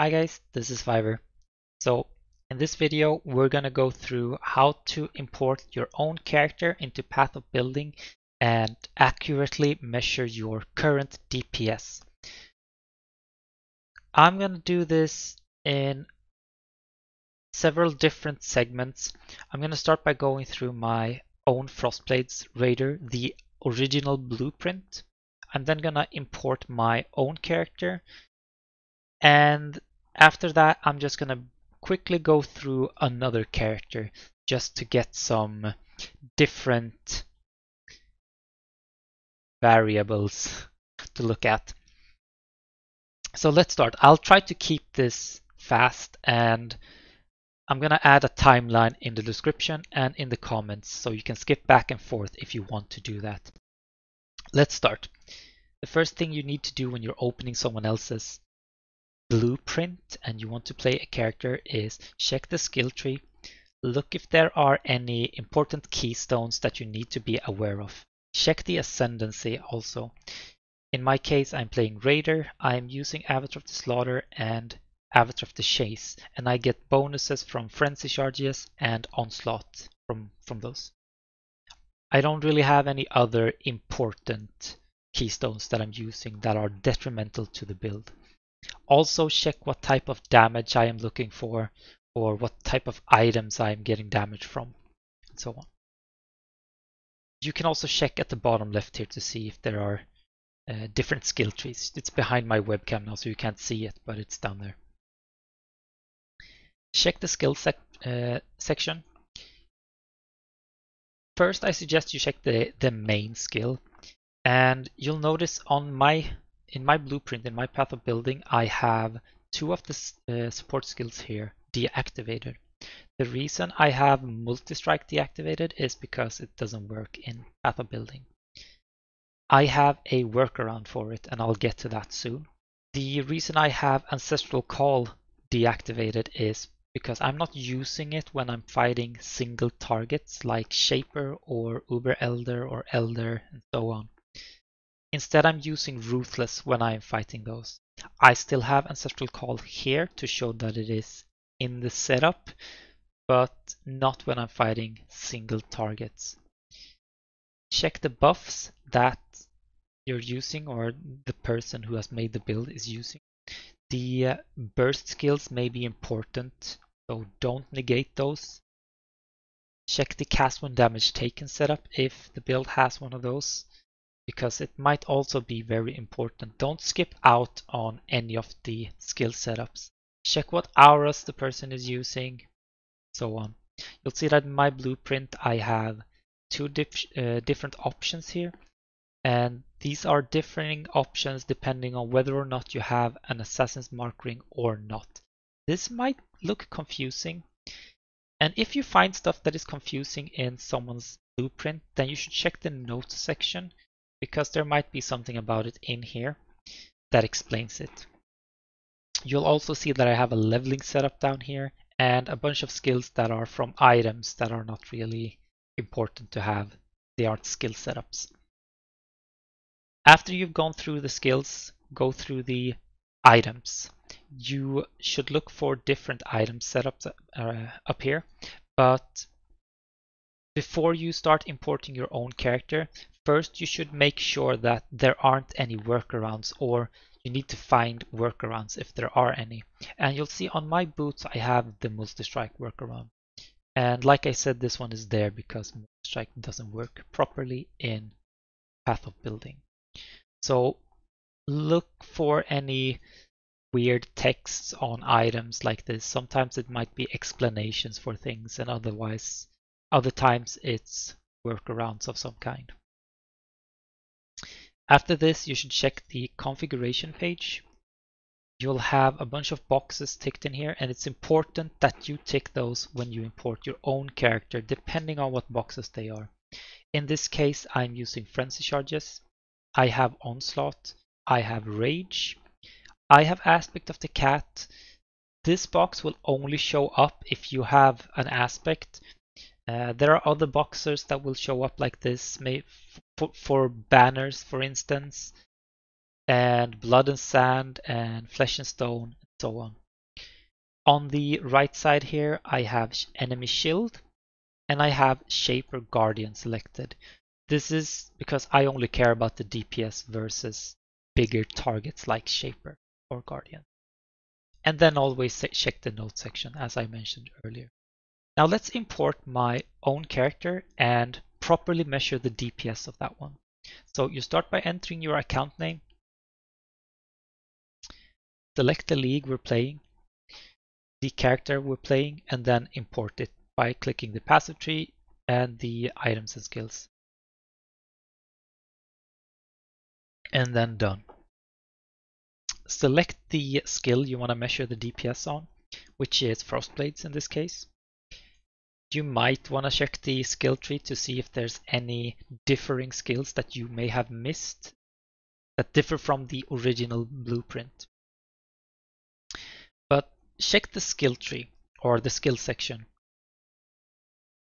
Hi guys, this is Fiverr. So in this video we're gonna go through how to import your own character into Path of Building and accurately measure your current DPS. I'm gonna do this in several different segments. I'm gonna start by going through my own Frostblades Raider, the original blueprint. I'm then gonna import my own character. And after that, I'm just going to quickly go through another character just to get some different variables to look at. So let's start. I'll try to keep this fast, and I'm going to add a timeline in the description and in the comments so you can skip back and forth if you want to do that. Let's start. The first thing you need to do when you're opening someone else's blueprint and you want to play a character is check the skill tree, look if there are any important keystones that you need to be aware of. Check the ascendancy also. In my case, I'm playing Raider, I'm using Avatar of the Slaughter and Avatar of the Chase, and I get bonuses from Frenzy Charges and Onslaught from those. I don't really have any other important keystones that I'm using that are detrimental to the build. Also check what type of damage I am looking for, or what type of items I am getting damage from, and so on. You can also check at the bottom left here to see if there are different skill trees. It's behind my webcam now, so you can't see it, but it's down there. Check the skill section. First, I suggest you check the main skill, and you'll notice on my in my blueprint, in my Path of Building, I have two of the support skills here deactivated. The reason I have multi-strike deactivated is because it doesn't work in Path of Building. I have a workaround for it, and I'll get to that soon. The reason I have Ancestral Call deactivated is because I'm not using it when I'm fighting single targets like Shaper or Uber Elder or Elder and so on. Instead, I'm using Ruthless when I'm fighting those. I still have Ancestral Call here to show that it is in the setup, but not when I'm fighting single targets. Check the buffs that you're using or the person who has made the build is using. The burst skills may be important, so don't negate those. Check the Cast When Damage Taken setup if the build has one of those, because it might also be very important. Don't skip out on any of the skill setups. Check what auras the person is using, so on. You'll see that in my blueprint I have two different options here, and these are differing options depending on whether or not you have an Assassin's Mark ring or not. This might look confusing, and if you find stuff that is confusing in someone's blueprint, then you should check the notes section, because there might be something about it in here that explains it. You'll also see that I have a leveling setup down here and a bunch of skills that are from items that are not really important to have. They aren't skill setups. After you've gone through the skills, go through the items. You should look for different item setups up here, but before you start importing your own character, first, you should make sure that there aren't any workarounds, or you need to find workarounds if there are any. And you'll see on my boots, I have the multi-strike workaround. And like I said, this one is there because multi-strike doesn't work properly in Path of Building. So look for any weird texts on items like this. Sometimes it might be explanations for things, and otherwise, other times it's workarounds of some kind. After this, you should check the configuration page. You'll have a bunch of boxes ticked in here, and it's important that you tick those when you import your own character, depending on what boxes they are. In this case, I'm using Frenzy Charges, I have Onslaught, I have Rage, I have Aspect of the Cat. This box will only show up if you have an Aspect. There are other boxers that will show up like this, for banners, for instance, and blood and sand, and flesh and stone, and so on. On the right side here, I have Enemy Shield, and I have Shaper Guardian selected. This is because I only care about the DPS versus bigger targets like Shaper or Guardian. And then always check the note section, as I mentioned earlier. Now let's import my own character and properly measure the DPS of that one. So you start by entering your account name, select the league we're playing, the character we're playing, and then import it by clicking the passive tree and the items and skills. And then done. Select the skill you want to measure the DPS on, which is Frostblades in this case. You might want to check the skill tree to see if there's any differing skills that you may have missed that differ from the original blueprint. But check the skill tree or the skill section.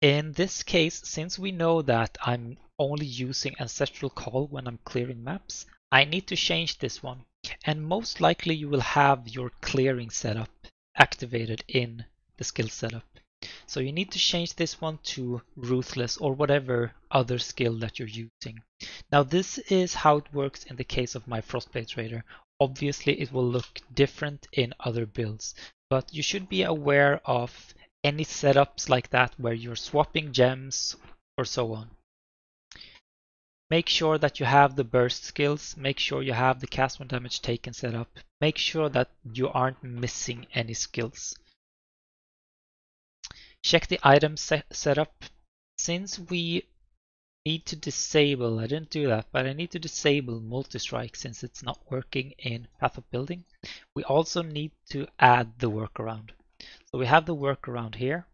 In this case, since we know that I'm only using Ancestral Call when I'm clearing maps, I need to change this one. And most likely you will have your clearing setup activated in the skill setup. So you need to change this one to Ruthless or whatever other skill that you're using. Now this is how it works in the case of my Frostblades Raider. Obviously it will look different in other builds, but you should be aware of any setups like that where you're swapping gems or so on. Make sure that you have the burst skills, make sure you have the Cast When Damage Taken set up, make sure that you aren't missing any skills. Check the item setup. Since we need to disable, I didn't do that, but I need to disable multi-strike since it's not working in Path of Building. We also need to add the workaround. So we have the workaround here.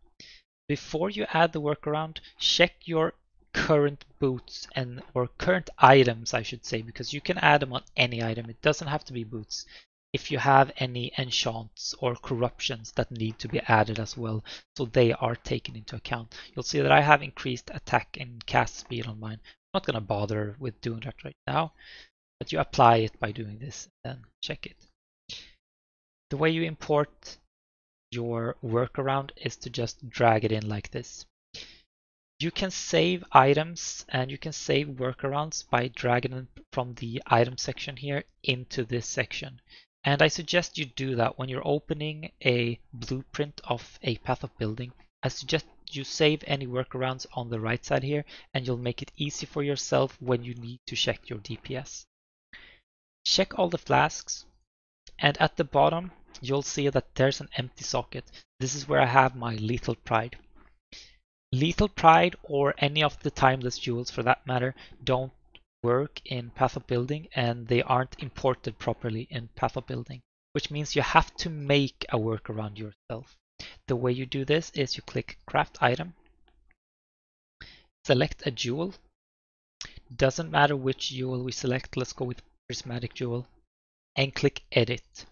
Before you add the workaround, check your current boots and or current items, I should say, because you can add them on any item. It doesn't have to be boots. If you have any enchants or corruptions that need to be added as well, so they are taken into account. You'll see that I have increased attack and cast speed on mine. I'm not going to bother with doing that right now, but you apply it by doing this and check it. The way you import your workaround is to just drag it in like this. You can save items and you can save workarounds by dragging them from the item section here into this section. And I suggest you do that when you're opening a blueprint of a Path of Building. I suggest you save any workarounds on the right side here, and you'll make it easy for yourself when you need to check your DPS. Check all the flasks, and at the bottom you'll see that there's an empty socket. This is where I have my Lethal Pride. Lethal Pride, or any of the Timeless Jewels for that matter, don't work in Path of Building, and they aren't imported properly in Path of Building, which means you have to make a workaround yourself. The way you do this is you click Craft Item, select a jewel. Doesn't matter which jewel we select, let's go with Prismatic Jewel, and click Edit.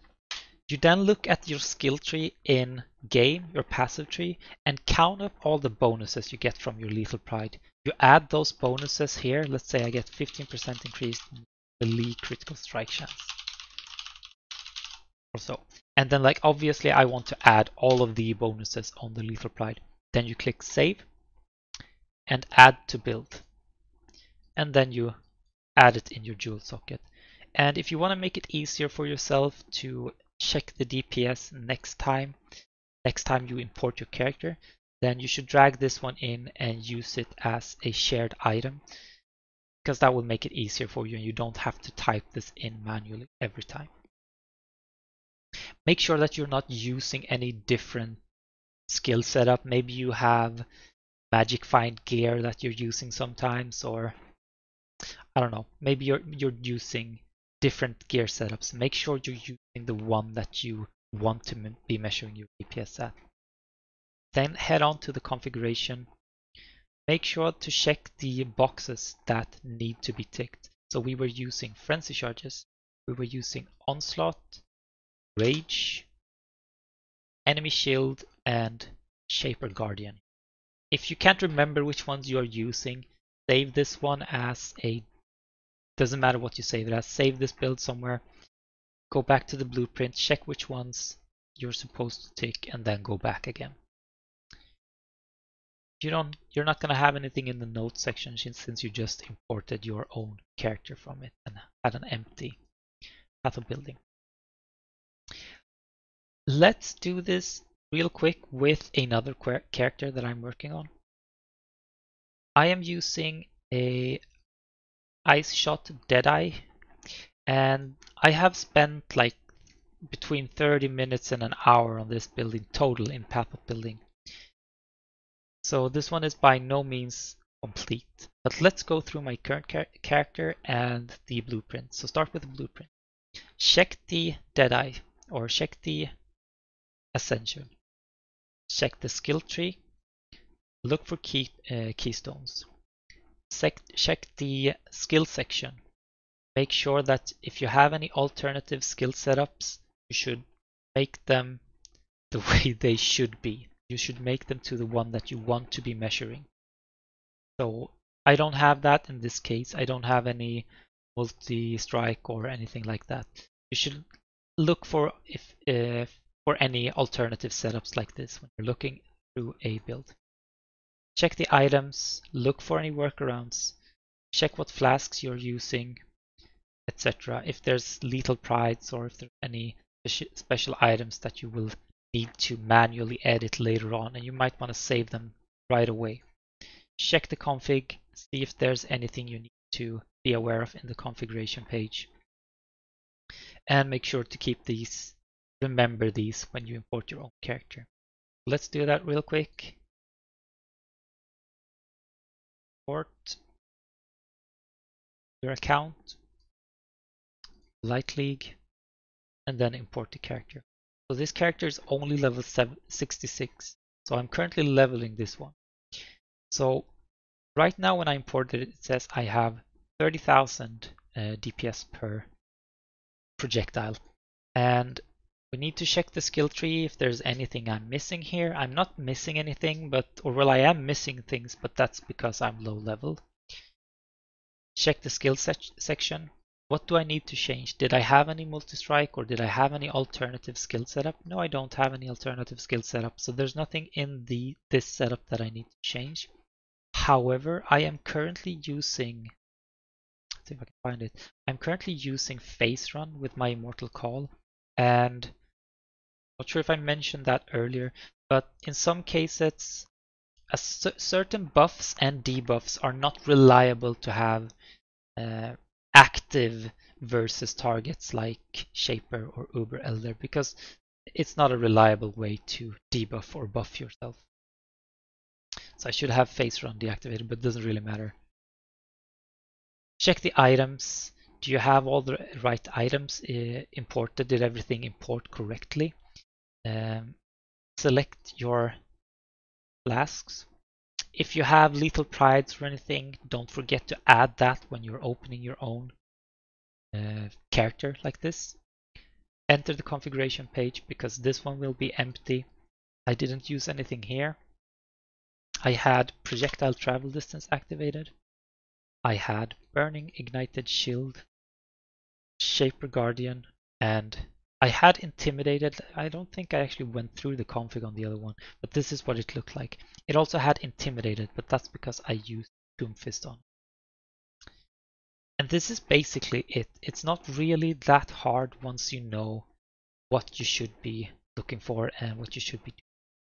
You then look at your skill tree in game, your passive tree, and count up all the bonuses you get from your Lethal Pride. You add those bonuses here. Let's say I get 15% increased the league critical strike chance or so. And then, like, obviously I want to add all of the bonuses on the Lethal Pride. Then you click Save and Add to Build. And then you add it in your jewel socket. And if you want to make it easier for yourself to check the DPS next time you import your character, then you should drag this one in and use it as a shared item, because that will make it easier for you and you don't have to type this in manually every time. Make sure that you're not using any different skill setup. Maybe you have magic find gear that you're using sometimes, or I don't know, maybe you're using different gear setups. Make sure you're using the one that you want to be measuring your DPS at. Then head on to the configuration. Make sure to check the boxes that need to be ticked. So we were using Frenzy Charges, we were using Onslaught, Rage, Enemy Shield, and Shaper Guardian. If you can't remember which ones you are using, save this one as a, doesn't matter what you save it as, save this build somewhere, go back to the blueprint, check which ones you're supposed to tick and then go back again. You're not gonna have anything in the note section since you just imported your own character from it and had an empty Path of Building. Let's do this real quick with another character that I'm working on. I am using a Ice Shot Deadeye, and I have spent like between 30 minutes and an hour on this building total in Path of Building. So this one is by no means complete, but let's go through my current character and the blueprint. So start with the blueprint. Check the Deadeye, or check the Ascension. Check the skill tree. Look for keystones. Check the skill section. Make sure that if you have any alternative skill setups, you should make them the way they should be. You should make them to the one that you want to be measuring. So I don't have that in this case. I don't have any multi-strike or anything like that. You should look for any alternative setups like this when you're looking through a build. Check the items, look for any workarounds, check what flasks you're using, etc. If there's lethal prides or if there's any special items that you will need to manually edit later on, and you might want to save them right away. Check the config, see if there's anything you need to be aware of in the configuration page, and make sure to keep these, remember these when you import your own character. Let's do that real quick. Import your account, Light League, and then import the character. So this character is only level 66, so I'm currently leveling this one. So right now when I imported it, it says I have 30,000 DPS per projectile, and we need to check the skill tree if there's anything I'm missing here. I'm not missing anything, well, I am missing things, but that's because I'm low level. Check the skill section. What do I need to change? Did I have any multi-strike, or did I have any alternative skill setup? No, I don't have any alternative skill setup, so there's nothing in this setup that I need to change. However, I am currently using, let's see if I can find it. I'm currently using Phase Run with my Immortal Call, and not sure if I mentioned that earlier, but in some cases certain buffs and debuffs are not reliable to have active versus targets like Shaper or Uber Elder, because it's not a reliable way to debuff or buff yourself. So I should have Phase Run deactivated, but it doesn't really matter. Check the items. Do you have all the right items imported? Did everything import correctly? Select your flasks. If you have lethal prides or anything, don't forget to add that when you're opening your own character like this. Enter the configuration page, because this one will be empty. I didn't use anything here. I had projectile travel distance activated. I had burning ignited shield, Shaper Guardian, and I had intimidated. I don't think I actually went through the config on the other one, but this is what it looked like. It also had intimidated, but that's because I used Doomfist on. And this is basically it. It's not really that hard once you know what you should be looking for and what you should be doing.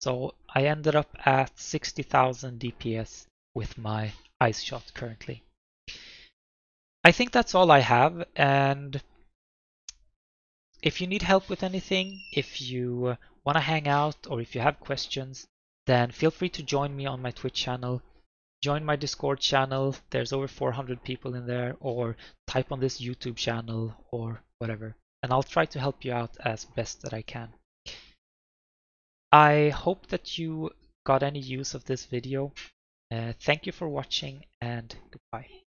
So I ended up at 60,000 DPS with my Ice Shot currently. I think that's all I have, and if you need help with anything, if you want to hang out, or if you have questions, then feel free to join me on my Twitch channel, join my Discord channel, there's over 400 people in there, or type on this YouTube channel or whatever, and I'll try to help you out as best that I can. I hope that you got any use of this video. Thank you for watching, and goodbye.